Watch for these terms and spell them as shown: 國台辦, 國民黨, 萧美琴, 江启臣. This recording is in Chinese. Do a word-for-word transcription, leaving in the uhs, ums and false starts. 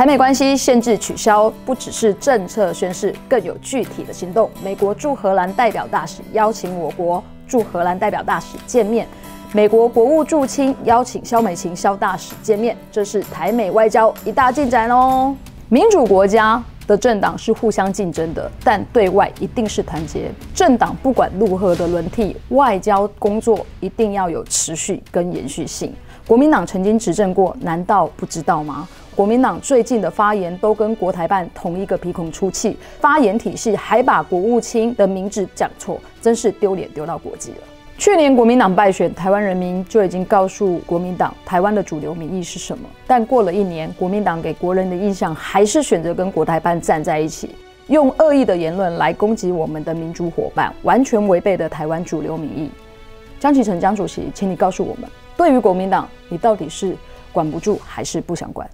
台美关系限制取消，不只是政策宣示，更有具体的行动。美国驻荷兰代表大使邀请我国驻荷兰代表大使见面，美国国务驻青邀请萧美琴萧大使见面，这是台美外交一大进展哦。民主国家的政党是互相竞争的，但对外一定是团结。政党不管如何的轮替，外交工作一定要有持续跟延续性。国民党曾经执政过，难道不知道吗？国民党最近的发言都跟国台办同一个鼻孔出气，发言体系还把国务卿的名字讲错，真是丢脸丢到国际了。去年国民党败选，台湾人民就已经告诉国民党台湾的主流民意是什么，但过了一年，国民党给国人的印象还是选择跟国台办站在一起，用恶意的言论来攻击我们的民主伙伴，完全违背了台湾主流民意。江启臣江主席，请你告诉我们，对于国民党，你到底是管不住还是不想管？